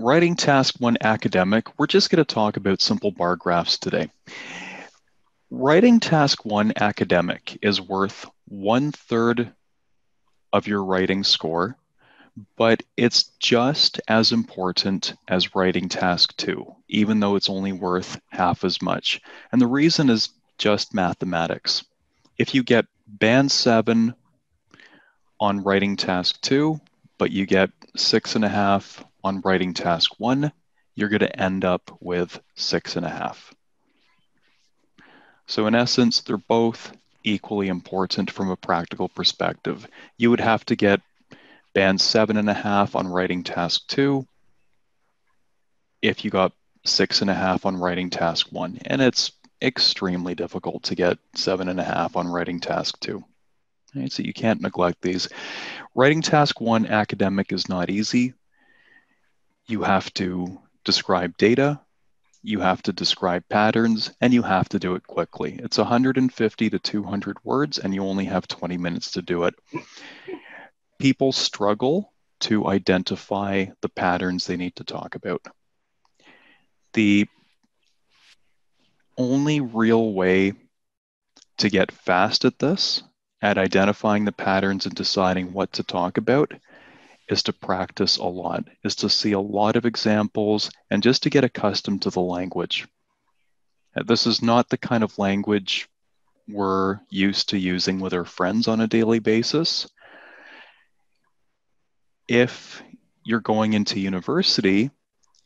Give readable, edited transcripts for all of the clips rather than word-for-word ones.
Writing Task 1 Academic, we're just going to talk about simple bar graphs today. Writing Task 1 Academic is worth 1/3 of your writing score, but it's just as important as writing Task 2, even though it's only worth half as much. And the reason is just mathematics. If you get band 7 on writing Task 2, but you get 6.5 on writing Task 1, you're going to end up with 6.5. So in essence, they're both equally important from a practical perspective. You would have to get band 7.5 on writing Task 2 if you got 6.5 on writing Task 1, and it's extremely difficult to get 7.5 on writing Task 2. Right, so you can't neglect these. Writing Task 1 Academic is not easy. You have to describe data, you have to describe patterns, and you have to do it quickly. It's 150 to 200 words, and you only have 20 minutes to do it. People struggle to identify the patterns they need to talk about. The only real way to get fast at this, at identifying the patterns and deciding what to talk about, is to practice a lot, is to see a lot of examples and just to get accustomed to the language. This is not the kind of language we're used to using with our friends on a daily basis. If you're going into university,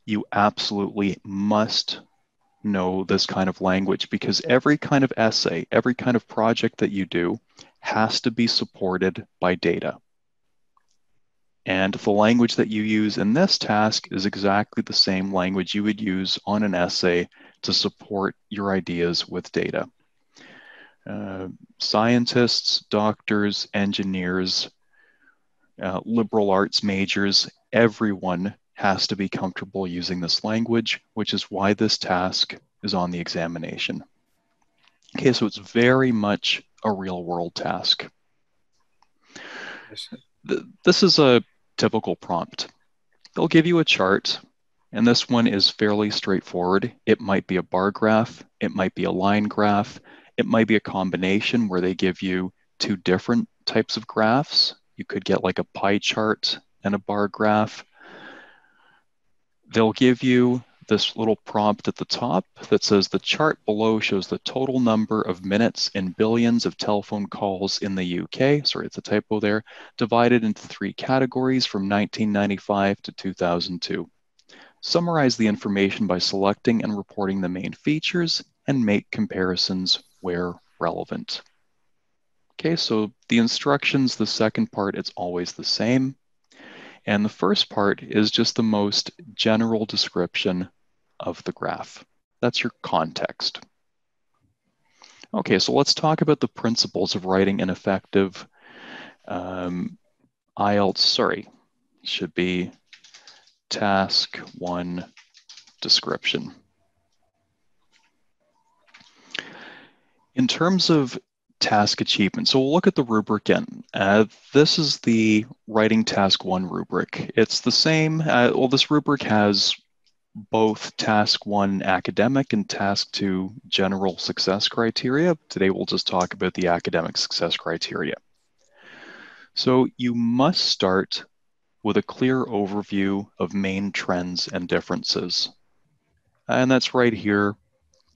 you absolutely must know this kind of language, because every kind of essay, every kind of project that you do has to be supported by data. And the language that you use in this task is exactly the same language you would use on an essay to support your ideas with data. Scientists, doctors, engineers, liberal arts majors, everyone has to be comfortable using this language, which is why this task is on the examination. Okay, so it's very much a real-world task. This is a typical prompt. They'll give you a chart, and this one is fairly straightforward. It might be a bar graph, it might be a line graph, it might be a combination where they give you two different types of graphs. You could get like a pie chart and a bar graph. They'll give you this little prompt at the top that says the chart below shows the total number of minutes and billions of telephone calls in the UK, sorry, it's a typo there, divided into three categories from 1995 to 2002. Summarize the information by selecting and reporting the main features and make comparisons where relevant. Okay, so the instructions, the second part, it's always the same. And the first part is just the most general description of the graph. That's your context. Okay, so let's talk about the principles of writing an effective IELTS, sorry, should be Task 1 description. In terms of task achievement. So we'll look at the rubric again. This is the writing Task 1 rubric. It's the same, well, this rubric has both Task 1 academic and Task 2 general success criteria. Today we'll just talk about the academic success criteria. So you must start with a clear overview of main trends and differences. And that's right here,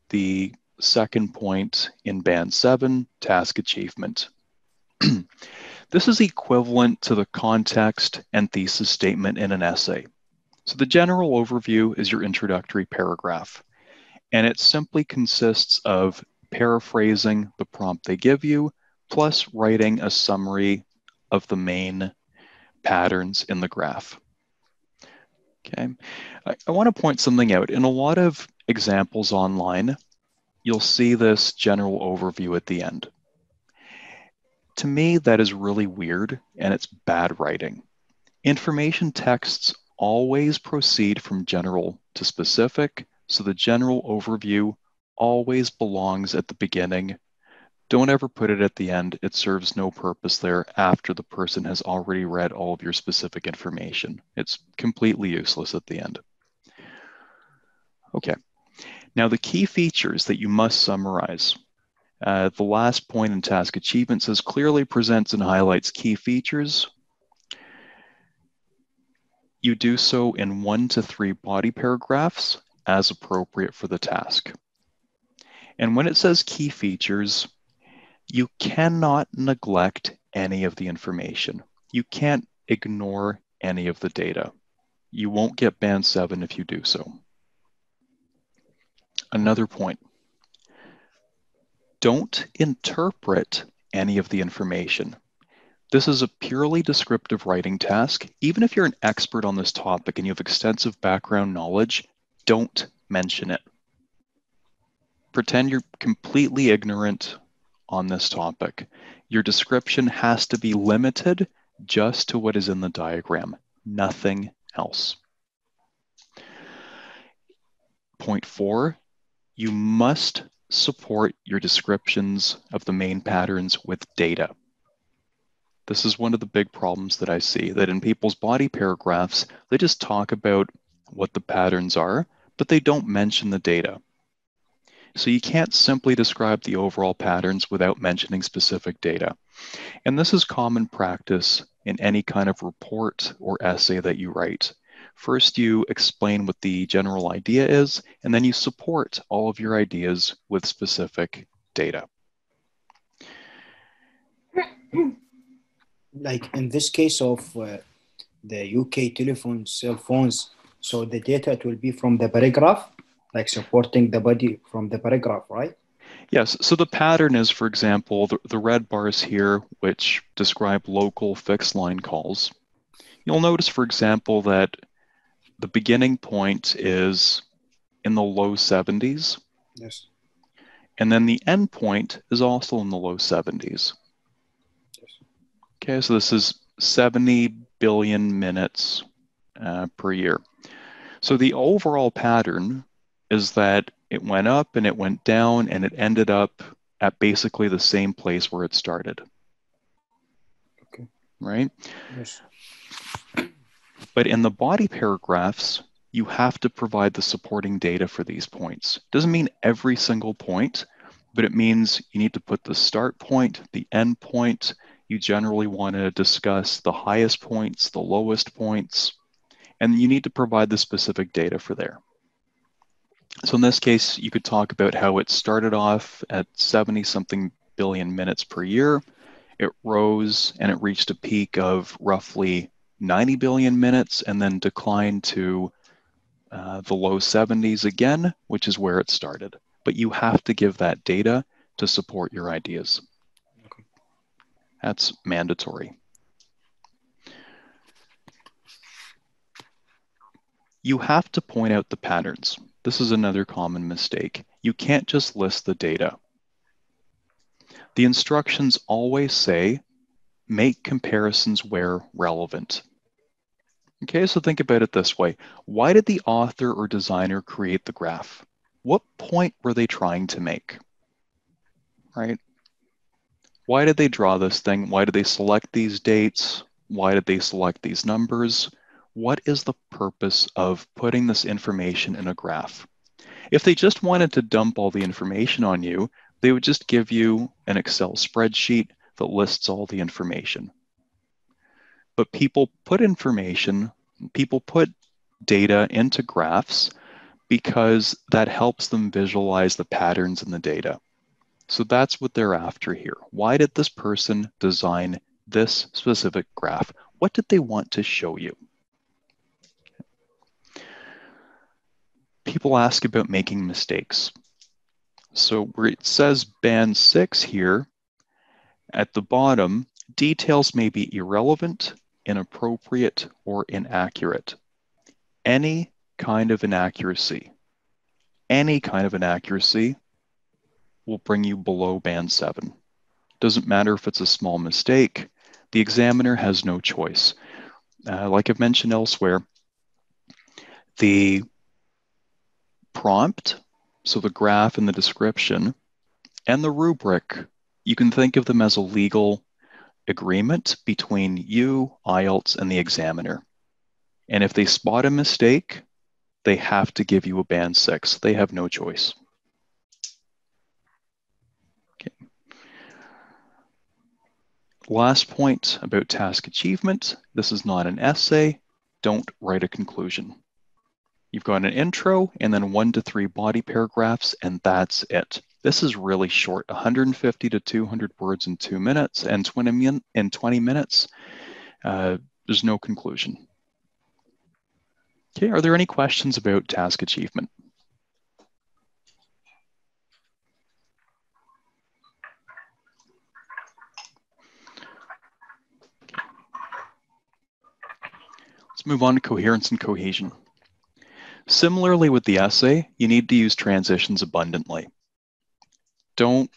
the second point in band 7, task achievement. This is equivalent to the context and thesis statement in an essay. So the general overview is your introductory paragraph, and it simply consists of paraphrasing the prompt they give you, plus writing a summary of the main patterns in the graph. Okay, I want to point something out. In a lot of examples online, you'll see this general overview at the end. To me, that is really weird, and it's bad writing. Information texts always proceed from general to specific, so the general overview always belongs at the beginning. Don't ever put it at the end. It serves no purpose there after the person has already read all of your specific information. It's completely useless at the end. Okay, now the key features that you must summarize. The last point in task achievement says clearly presents and highlights key features. You do so in 1 to 3 body paragraphs as appropriate for the task. And when it says key features, you cannot neglect any of the information. You can't ignore any of the data. You won't get band 7 if you do so. Another point, don't interpret any of the information. This is a purely descriptive writing task. Even if you're an expert on this topic and you have extensive background knowledge, don't mention it. Pretend you're completely ignorant on this topic. Your description has to be limited just to what is in the diagram, nothing else. Point 4, you must support your descriptions of the main patterns with data. This is one of the big problems that I see, that in people's body paragraphs, they just talk about what the patterns are, but they don't mention the data. So you can't simply describe the overall patterns without mentioning specific data. And this is common practice in any kind of report or essay that you write. First, you explain what the general idea is, and then you support all of your ideas with specific data. Like in this case of the UK telephone cell phones, so the data, it will be from the paragraph, like supporting the body from the paragraph, right? Yes, so the pattern is, for example, the red bars here, which describe local fixed line calls. You'll notice, for example, that the beginning point is in the low 70s. Yes. And then the end point is also in the low 70s. Yes. Okay, so this is 70 billion minutes per year. So the overall pattern is that it went up and it went down and it ended up at basically the same place where it started. Okay. Right? Yes. But in the body paragraphs, you have to provide the supporting data for these points. Doesn't mean every single point, but it means you need to put the start point, the end point. You generally want to discuss the highest points, the lowest points, and you need to provide the specific data for there. So in this case, you could talk about how it started off at 70-something billion minutes per year. It rose and it reached a peak of roughly 90 billion minutes and then declined to the low 70s again, which is where it started. But you have to give that data to support your ideas. Okay. That's mandatory. You have to point out the patterns. This is another common mistake. You can't just list the data. The instructions always say, make comparisons where relevant. Okay, so think about it this way. Why did the author or designer create the graph? What point were they trying to make? Right? Why did they draw this thing? Why did they select these dates? Why did they select these numbers? What is the purpose of putting this information in a graph? If they just wanted to dump all the information on you, they would just give you an Excel spreadsheet that lists all the information. But people put information, people put data into graphs because that helps them visualize the patterns in the data. So that's what they're after here. Why did this person design this specific graph? What did they want to show you? People ask about making mistakes. So where it says band 6 here, at the bottom, details may be irrelevant, inappropriate, or inaccurate. Any kind of inaccuracy, will bring you below band 7. Doesn't matter if it's a small mistake, the examiner has no choice. Like I've mentioned elsewhere, the prompt, so the graph and the description, and the rubric, you can think of them as a legal agreement between you, IELTS, and the examiner. And if they spot a mistake, they have to give you a band 6. They have no choice. Okay. Last point about task achievement. This is not an essay. Don't write a conclusion. You've got an intro and then 1 to 3 body paragraphs, and that's it. This is really short, 150 to 200 words in 2 minutes, and 20 minutes. There's no conclusion. Okay, are there any questions about task achievement? Let's move on to coherence and cohesion. Similarly with the essay, you need to use transitions abundantly. Don't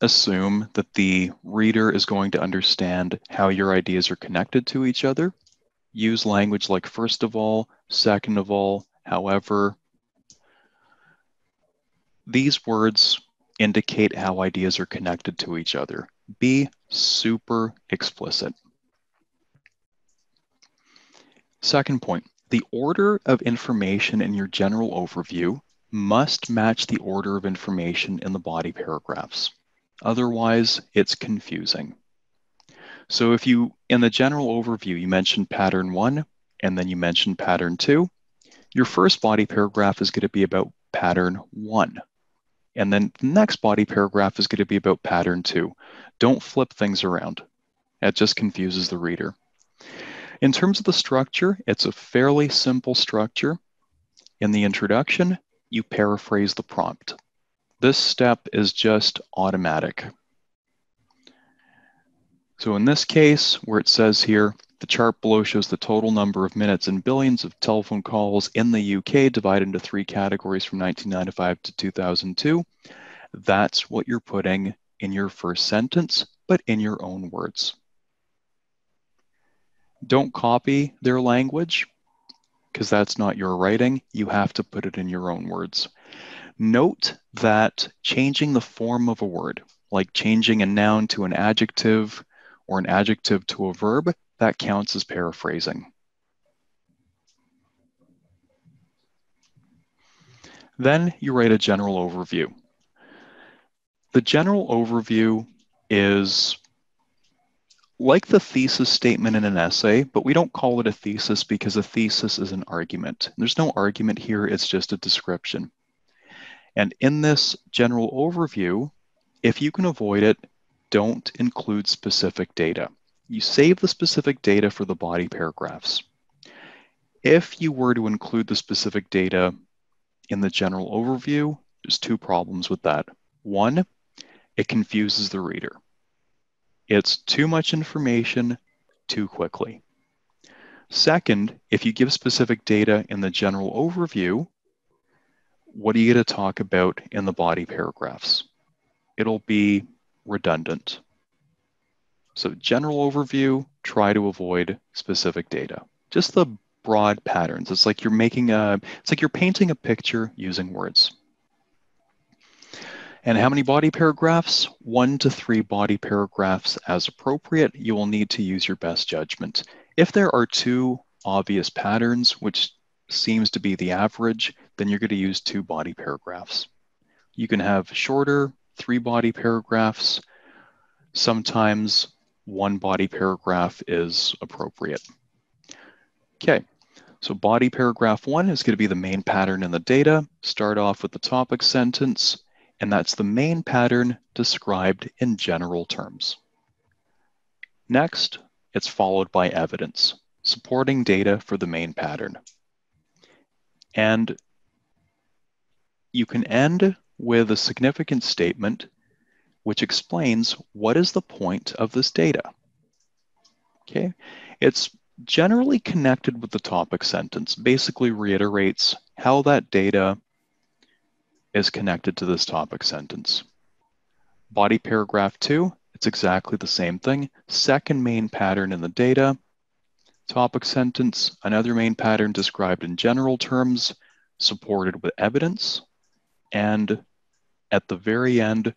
assume that the reader is going to understand how your ideas are connected to each other. Use language like first of all, second of all, however. These words indicate how ideas are connected to each other. Be super explicit. Second point, the order of information in your general overview must match the order of information in the body paragraphs. Otherwise, it's confusing. So if you, in the general overview, you mentioned pattern 1, and then you mentioned pattern 2, your first body paragraph is going to be about pattern 1. And then the next body paragraph is going to be about pattern 2. Don't flip things around. That just confuses the reader. In terms of the structure, it's a fairly simple structure. In the introduction, you paraphrase the prompt. This step is just automatic. So in this case, where it says here, the chart below shows the total number of minutes and billions of telephone calls in the UK divided into 3 categories from 1995 to 2002. That's what you're putting in your first sentence, but in your own words. Don't copy their language, because that's not your writing. You have to put it in your own words. Note that changing the form of a word, like changing a noun to an adjective or an adjective to a verb, that counts as paraphrasing. Then you write a general overview. The general overview is like the thesis statement in an essay, but we don't call it a thesis because a thesis is an argument. There's no argument here, it's just a description. And in this general overview, if you can avoid it, don't include specific data. You save the specific data for the body paragraphs. If you were to include the specific data in the general overview, there's 2 problems with that. 1, it confuses the reader. It's too much information too quickly. Second, if you give specific data in the general overview, what are you going to talk about in the body paragraphs? It'll be redundant. So general overview, try to avoid specific data. Just the broad patterns. It's like you're painting a picture using words. And how many body paragraphs? 1 to 3 body paragraphs as appropriate. You will need to use your best judgment. If there are 2 obvious patterns, which seems to be the average, then you're going to use 2 body paragraphs. You can have shorter, 3 body paragraphs. Sometimes 1 body paragraph is appropriate. Okay. So body paragraph 1 is going to be the main pattern in the data. Start off with the topic sentence. And that's the main pattern described in general terms. Next, it's followed by evidence, supporting data for the main pattern. And you can end with a significant statement which explains what is the point of this data. Okay, it's generally connected with the topic sentence, basically reiterates how that data is connected to this topic sentence. Body paragraph 2, it's exactly the same thing. Second main pattern in the data, topic sentence, another main pattern described in general terms, supported with evidence, and at the very end,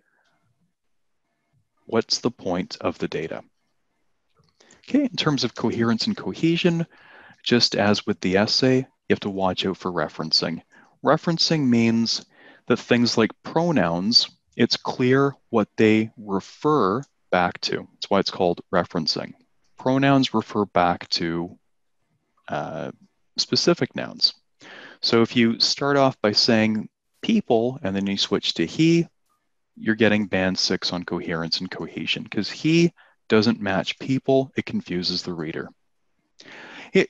what's the point of the data? Okay, in terms of coherence and cohesion, just as with the essay, you have to watch out for referencing. Referencing means that things like pronouns, it's clear what they refer back to. That's why it's called referencing. Pronouns refer back to specific nouns. So if you start off by saying people and then you switch to he, you're getting band 6 on coherence and cohesion because he doesn't match people, it confuses the reader.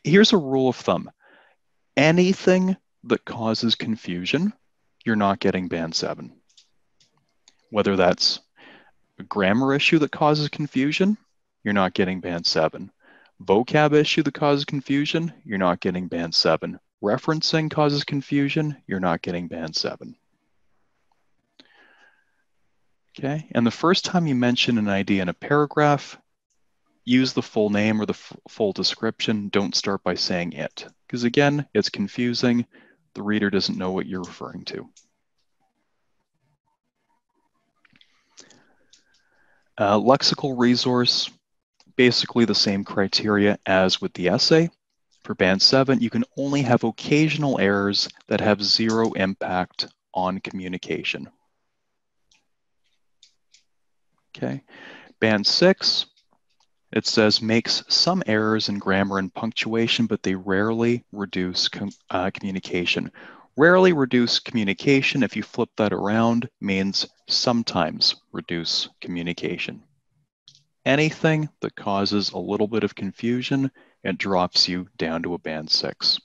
Here's a rule of thumb. Anything that causes confusion, you're not getting band 7. Whether that's a grammar issue that causes confusion, you're not getting band 7. Vocab issue that causes confusion, you're not getting band 7. Referencing causes confusion, you're not getting band 7. Okay, and the first time you mention an idea in a paragraph, use the full name or the full description. Don't start by saying it, because again, it's confusing. The reader doesn't know what you're referring to. Lexical resource, basically the same criteria as with the essay. For band 7, you can only have occasional errors that have zero impact on communication. Okay, band 6, it says makes some errors in grammar and punctuation, but they rarely reduce communication. Rarely reduce communication, if you flip that around, means sometimes reduce communication. Anything that causes a little bit of confusion, it drops you down to a band 6.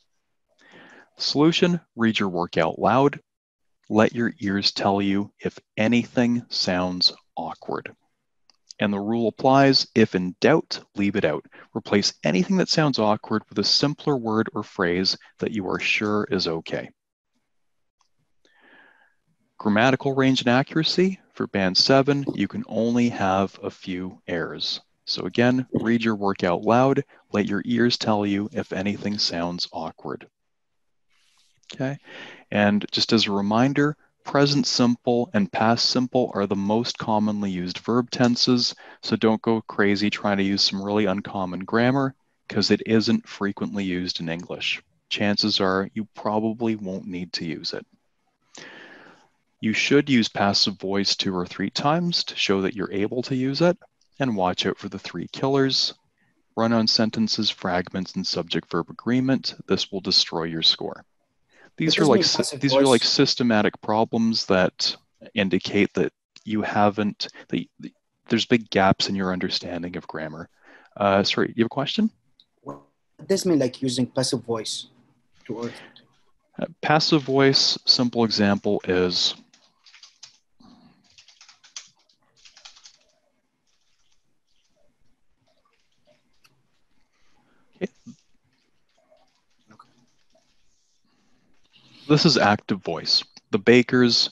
Solution, read your work out loud. Let your ears tell you if anything sounds awkward. And the rule applies, if in doubt, leave it out. Replace anything that sounds awkward with a simpler word or phrase that you are sure is okay. Grammatical range and accuracy, for band 7, you can only have a few errors. So again, read your work out loud, let your ears tell you if anything sounds awkward. Okay, and just as a reminder, present simple and past simple are the most commonly used verb tenses, so don't go crazy trying to use some really uncommon grammar because it isn't frequently used in English. Chances are you probably won't need to use it. You should use passive voice 2 or 3 times to show that you're able to use it, and watch out for the 3 killers. Run on sentences, fragments, and subject-verb agreement. This will destroy your score. These are like systematic problems that indicate that you haven't, there's big gaps in your understanding of grammar. Sorry, you have a question? What does it mean like using passive voice? Passive voice, simple example is, this is active voice. The bakers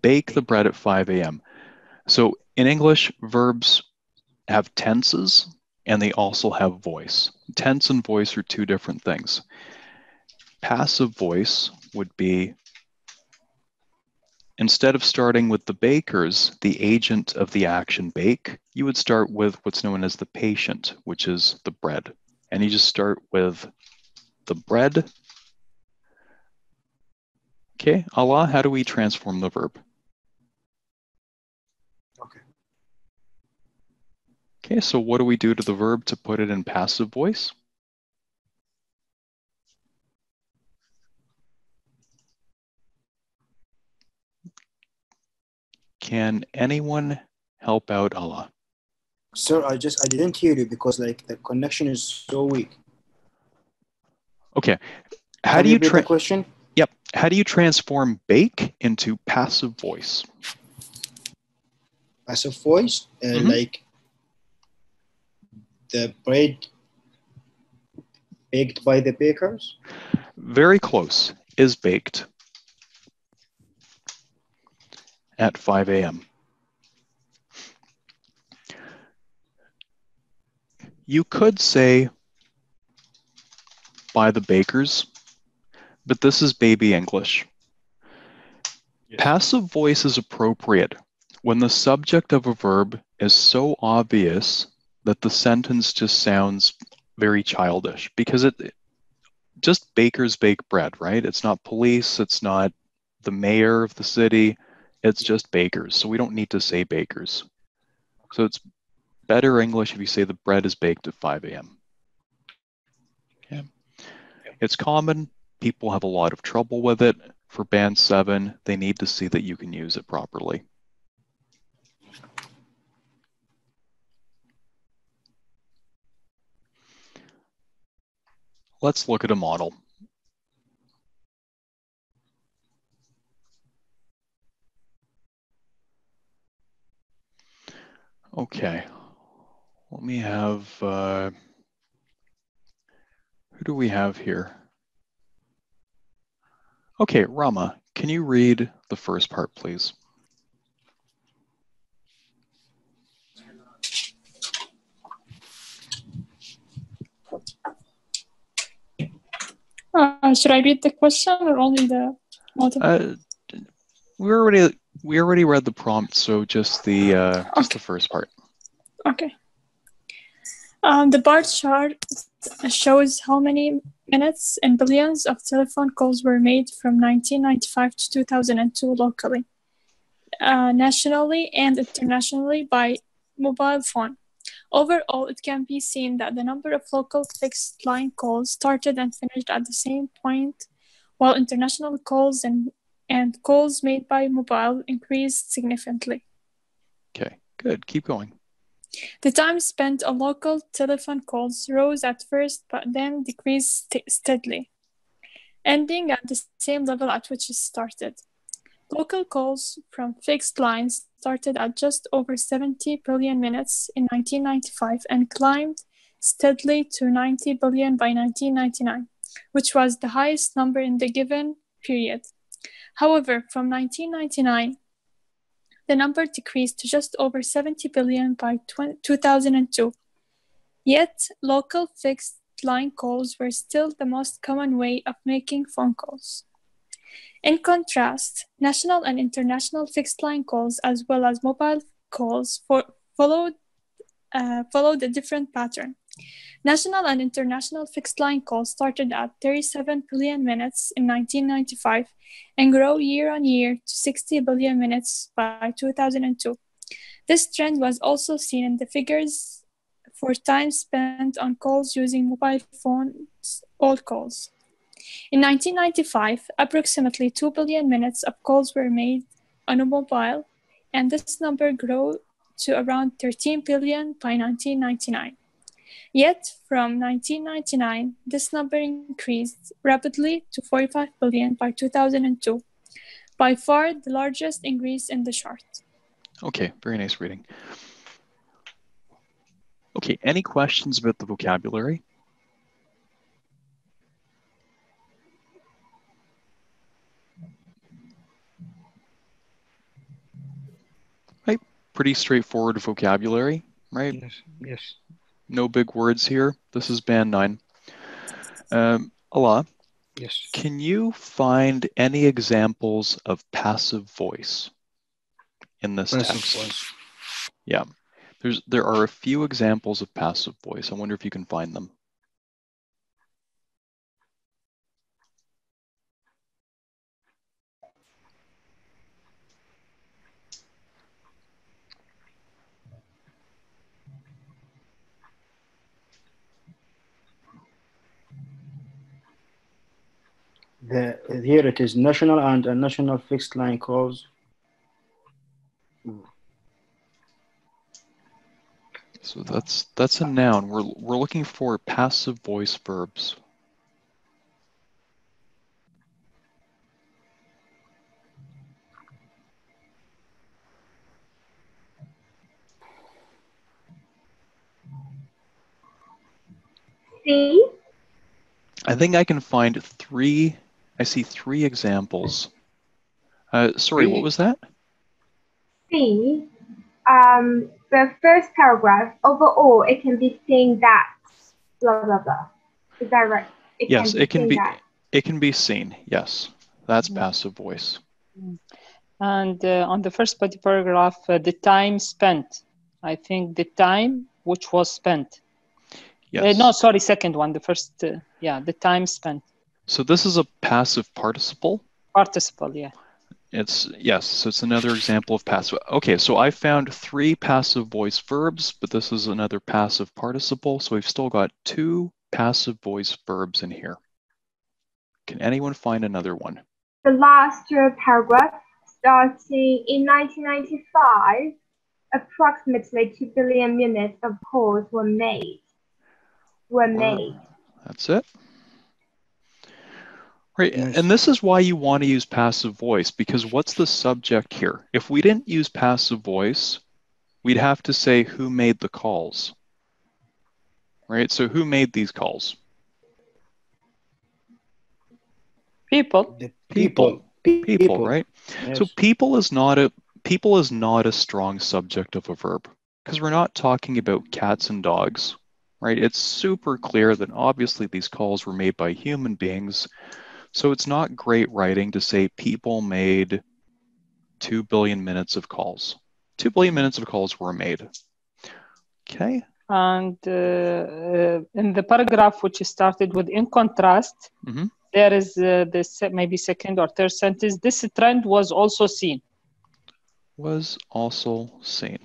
bake the bread at 5 a.m. So in English, verbs have tenses and they also have voice. Tense and voice are 2 different things. Passive voice would be, instead of starting with the bakers, the agent of the action bake, you would start with what's known as the patient, which is the bread. And you just start with the bread. Okay, Allah, how do we transform the verb? Okay. Okay, so what do we do to the verb to put it in passive voice? Can anyone help out Allah? Sir, I didn't hear you because like the connection is so weak. Okay, how do you repeat the question? Yep. How do you transform bake into passive voice? Passive voice? Like the bread baked by the bakers? Very close. Is baked at 5 a.m. You could say by the bakers, but this is baby English. Yes. Passive voice is appropriate when the subject of a verb is so obvious that the sentence just sounds very childish, because it just bakers bake bread, right? It's not police, it's not the mayor of the city, it's just bakers. So we don't need to say bakers. So it's better English if you say the bread is baked at 5 a.m. Okay. It's common. People have a lot of trouble with it. For band 7, they need to see that you can use it properly. Let's look at a model. Okay, let me have, who do we have here? Okay, Rama, can you read the first part, please? Should I read the question or only the model? We already read the prompt, so just the first part. Okay. The bar chart shows how many minutes and billions of telephone calls were made from 1995 to 2002 locally, nationally and internationally by mobile phone. Overall, it can be seen that the number of local fixed line calls started and finished at the same point, while international calls and calls made by mobile increased significantly. Okay, good. Keep going. The time spent on local telephone calls rose at first, but then decreased steadily, ending at the same level at which it started. Local calls from fixed lines started at just over 70 billion minutes in 1995 and climbed steadily to 90 billion by 1999, which was the highest number in the given period. However, from 1999, the number decreased to just over 70 billion by 2002. Yet, local fixed-line calls were still the most common way of making phone calls. In contrast, national and international fixed-line calls, as well as mobile calls, followed a different pattern. National and international fixed-line calls started at 37 billion minutes in 1995 and grew year-on-year to 60 billion minutes by 2002. This trend was also seen in the figures for time spent on calls using mobile phones, all calls. In 1995, approximately 2 billion minutes of calls were made on a mobile, and this number grew to around 13 billion by 1999. Yet, from 1999, this number increased rapidly to 45 billion by 2002, by far the largest increase in the chart. Okay, very nice reading. Okay, any questions about the vocabulary? Right, pretty straightforward vocabulary, right? Yes, yes. No big words here. This is band 9. Ala, yes. Can you find any examples of passive voice in this text? Voice. Yeah, there are a few examples of passive voice. I wonder if you can find them. Here it is, national and international fixed line calls. So that's a noun. We're looking for passive voice verbs. See? I think I can find three. I see three examples. Sorry, what was that? See, the first paragraph, overall, it can be seen that, blah, blah, blah. Is that right? Yes, it can be seen, yes. That's passive voice. And on the first paragraph, the time spent. I think the time which was spent. Yes. No, sorry, second one, the first, yeah, the time spent. So this is a passive participle? Participle, yeah. Yes, so it's another example of passive. Okay, so I found 3 passive voice verbs, but this is another passive participle. So we've still got 2 passive voice verbs in here. Can anyone find another one? The last paragraph, starting in 1995, approximately 2 billion units of calls were made. That's it. Right, and this is why you want to use passive voice, because what's the subject here? If we didn't use passive voice, we'd have to say who made the calls. Right, so who made these calls? People. People, right? Yes. So people is not a strong subject of a verb, because we're not talking about cats and dogs, right? It's super clear that obviously these calls were made by human beings. So it's not great writing to say people made 2 billion minutes of calls. 2 billion minutes of calls were made. Okay. And in the paragraph which started with in contrast, there is this maybe second or third sentence. This trend was also seen. Was also seen.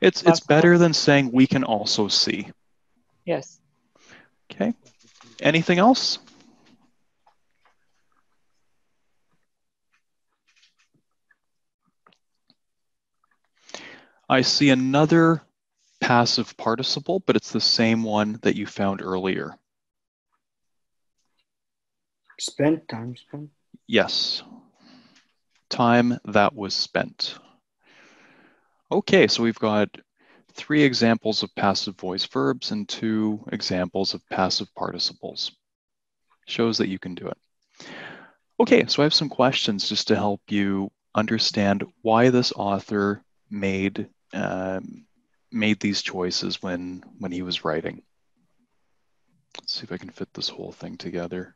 It's better than saying we can also see. Yes. Okay. Anything else? I see another passive participle, but it's the same one that you found earlier. Spent, time spent. Yes. Time that was spent. Okay, so we've got 3 examples of passive voice verbs and 2 examples of passive participles. Shows that you can do it. Okay, so I have some questions just to help you understand why this author made these choices when he was writing. Let's see if I can fit this whole thing together.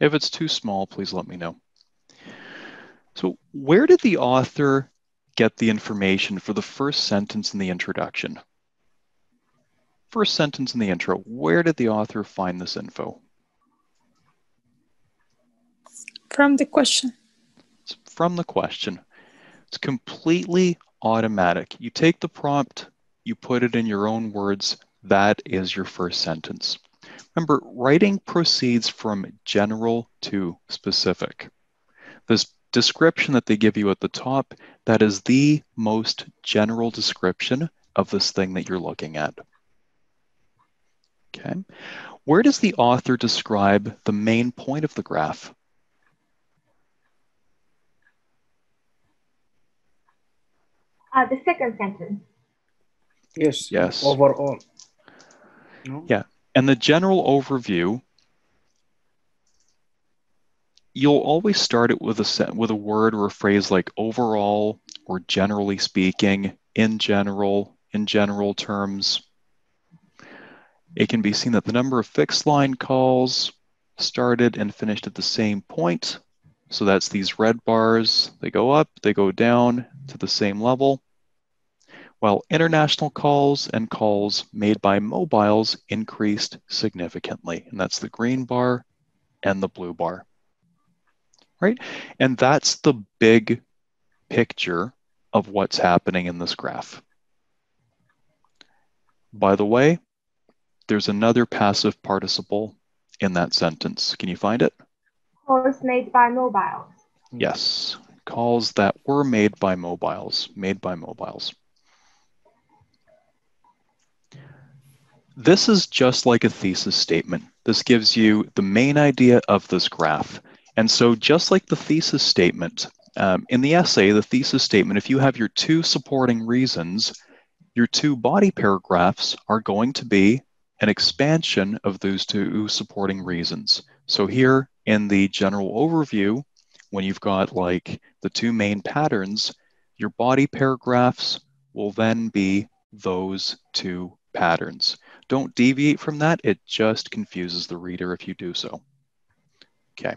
If it's too small, please let me know. So where did the author get the information for the first sentence in the introduction? First sentence in the intro, where did the author find this info? From the question. It's from the question. It's completely automatic. You take the prompt, you put it in your own words, that is your first sentence. Remember, writing proceeds from general to specific. This description that they give you at the top, that is the most general description of this thing that you're looking at. Okay, where does the author describe the main point of the graph? The second sentence. Yes, yes. Overall. No? Yeah, and the general overview, you'll always start it with a word or a phrase like overall, or generally speaking, in general terms. It can be seen that the number of fixed line calls started and finished at the same point. So that's these red bars. They go up, they go down to the same level. While international calls and calls made by mobiles increased significantly. And that's the green bar and the blue bar. Right? And that's the big picture of what's happening in this graph. By the way, there's another passive participle in that sentence. Can you find it? Calls made by mobiles. Yes, calls that were made by mobiles, This is just like a thesis statement. This gives you the main idea of this graph. And so just like the thesis statement, in the essay, the thesis statement, if you have your 2 supporting reasons, your 2 body paragraphs are going to be an expansion of those 2 supporting reasons. So here in the general overview, when you've got like the 2 main patterns, your body paragraphs will then be those 2 patterns. Don't deviate from that. It just confuses the reader if you do so. Okay.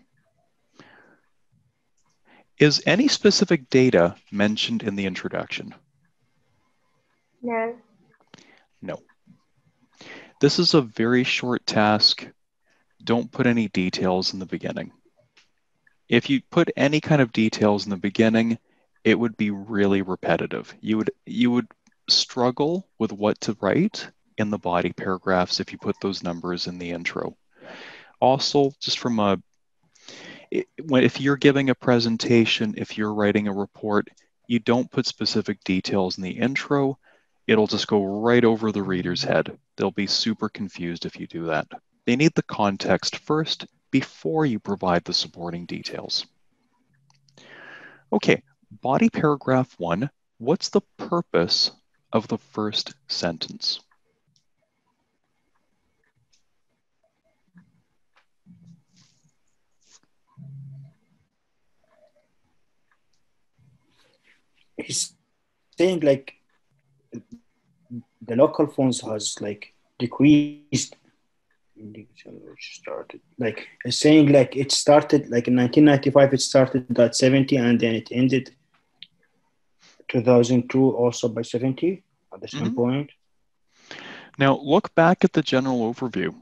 Is any specific data mentioned in the introduction? No. No. This is a very short task. Don't put any details in the beginning. If you put any kind of details in the beginning, it would be really repetitive. You would struggle with what to write in the body paragraphs if you put those numbers in the intro. Also, just from if you're giving a presentation, if you're writing a report, you don't put specific details in the intro. It'll just go right over the reader's head. They'll be super confused if you do that. They need the context first before you provide the supporting details. Okay, body paragraph 1, what's the purpose of the first sentence? He's saying like the local phones has like decreased. Started like saying like it started like in 1995 it started at 70 and then it ended 2002 also by 70 at the same point. Now look back at the general overview.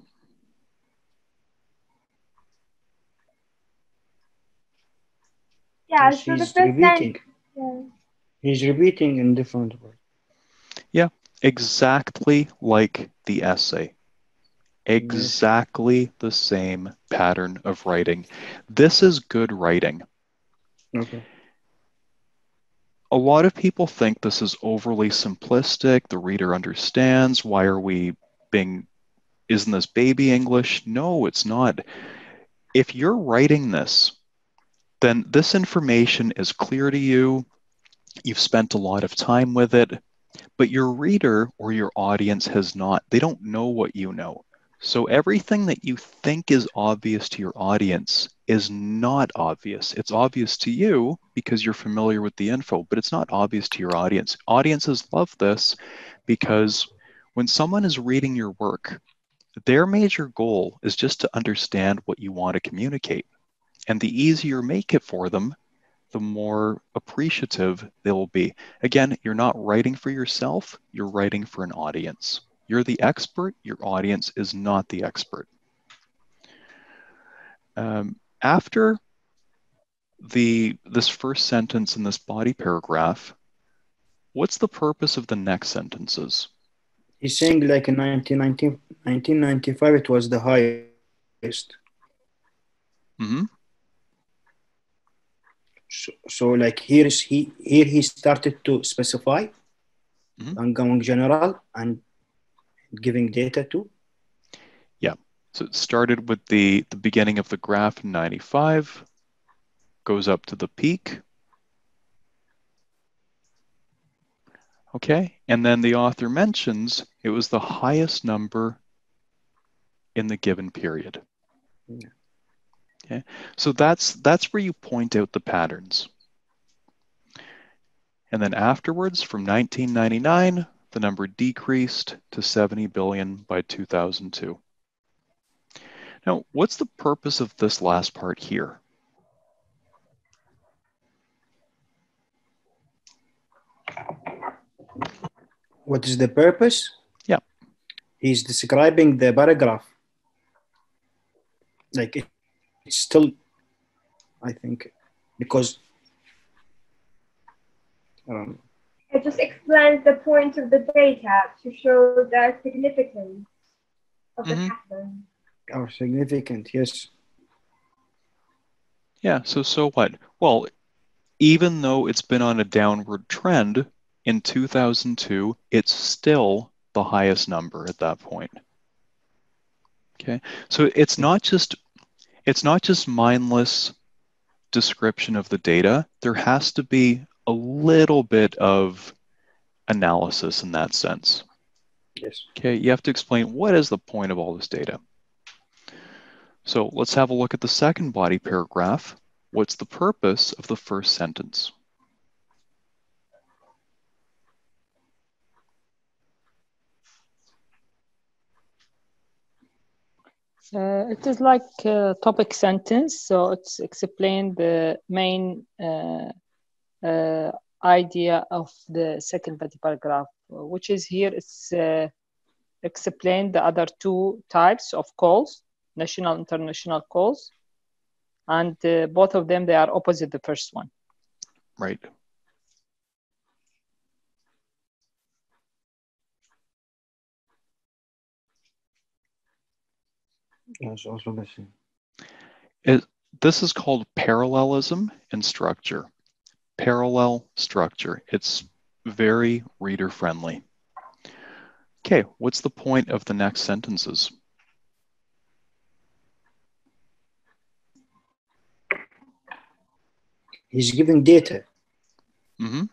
Yeah, so the first repeating. Yeah. He's repeating in different words. Yeah, exactly like the essay. Exactly the same pattern of writing. This is good writing. Okay. A lot of people think this is overly simplistic. The reader understands. Why are we being, isn't this baby English? No, it's not. If you're writing this, then this information is clear to you. You've spent a lot of time with it, but your reader or your audience has not. They don't know what you know. So everything that you think is obvious to your audience is not obvious. It's obvious to you because you're familiar with the info, but it's not obvious to your audience. Audiences love this because when someone is reading your work, their major goal is just to understand what you want to communicate. And the easier you make it for them, the more appreciative they will be. Again, you're not writing for yourself, you're writing for an audience. You're the expert, your audience is not the expert. After this first sentence in this body paragraph, what's the purpose of the next sentences? He's saying like in 1995, it was the highest. So like here he started to specify and going general and giving data to? Yeah, so it started with the beginning of the graph in 95, goes up to the peak. Okay, and then the author mentions it was the highest number in the given period. Yeah. Okay, so that's where you point out the patterns. And then afterwards, from 1999, the number decreased to 70 billion by 2002. Now, what's the purpose of this last part here? What is the purpose? Yeah. He's describing the paragraph. Like it's still, I think, because it just explains the point of the data to show the significance of the pattern. Oh, significant, yes. Yeah, so what? Well, even though it's been on a downward trend, in 2002, it's still the highest number at that point. Okay, so it's not just mindless description of the data. There has to be a little bit of analysis in that sense. Yes. Okay, you have to explain what is the point of all this data. So let's have a look at the second body paragraph. What's the purpose of the first sentence? It is like a topic sentence, so it's explained the main idea of the second body paragraph, which is here. It's explain the other two types of calls, national, international calls. And both of them, they are opposite the first one. Right. This is called parallelism in structure. Parallel structure. It's very reader friendly. Okay, what's the point of the next sentences? He's giving data. Mm-hmm. All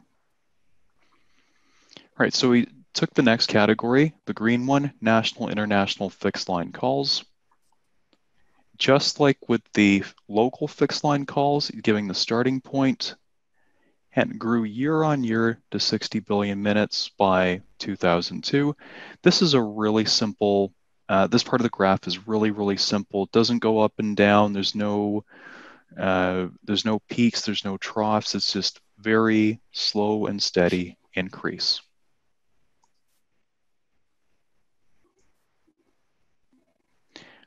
right, so we took the next category, the green one, national, international fixed line calls. Just like with the local fixed line calls, giving the starting point, and grew year on year to 60 billion minutes by 2002. This is a really simple, this part of the graph is really, really simple. It doesn't go up and down. There's no peaks, there's no troughs. It's just very slow and steady increase.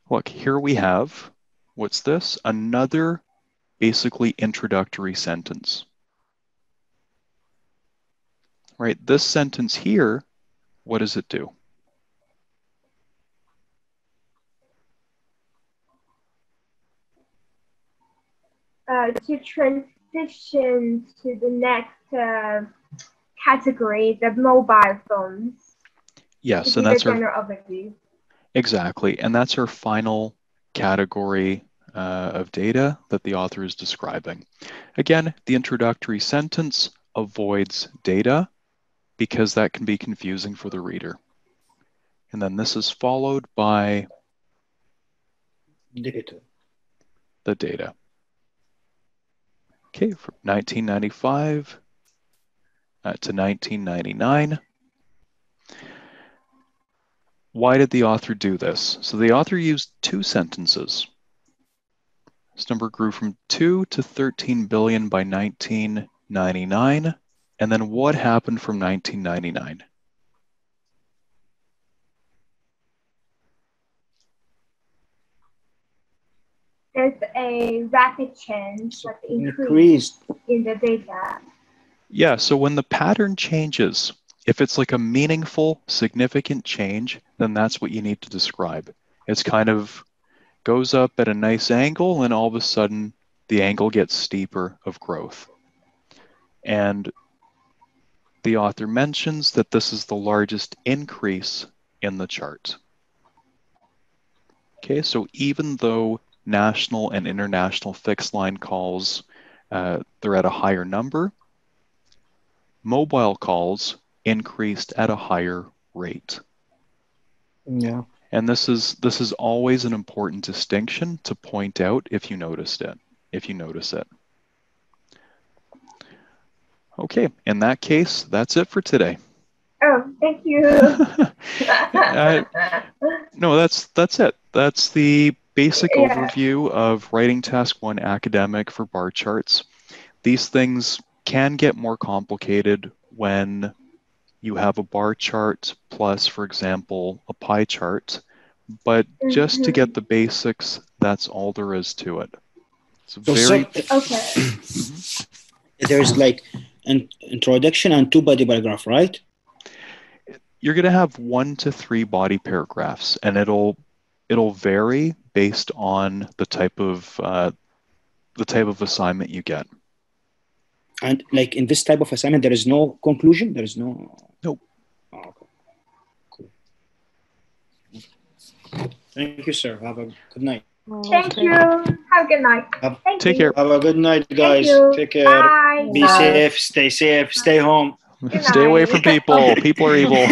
Look, here we have, what's this? Another basically introductory sentence, right? This sentence here, what does it do? To transition to the next category, the mobile phones. Yes, and that's our general overview. Exactly, and that's our final category of data that the author is describing. Again, the introductory sentence avoids data because that can be confusing for the reader. And then this is followed by data. The data. Okay, from 1995 to 1999. Why did the author do this? So the author used two sentences. This number grew from 2 to 13 billion by 1999. And then what happened from 1999? There's a rapid change, like increase in the data. Yeah, so when the pattern changes, if it's like a meaningful, significant change, then that's what you need to describe. It's kind of goes up at a nice angle, and all of a sudden, the angle gets steeper of growth. And the author mentions that this is the largest increase in the chart. Okay, so even though national and international fixed line calls, they're at a higher number. Mobile calls increased at a higher rate. Yeah. And this is always an important distinction to point out if you noticed it, Okay, in that case, that's it for today. Oh, thank you. No, that's it. That's the basic overview of writing task 1 academic for bar charts. These things can get more complicated when you have a bar chart plus, for example, a pie chart. But just to get the basics, that's all there is to it. It's very There's like an introduction and two body paragraphs, right? You're going to have 1 to 3 body paragraphs, and it'll vary based on the type of assignment you get. And like in this type of assignment, there is no conclusion. There is no. Nope. Oh, okay. Cool. Thank you, sir. Have a good night. Thank you. Have a good night. Take care. Have a good night, guys. Take care. Bye. Be safe. Stay safe. Stay home. Stay away from people. People are evil.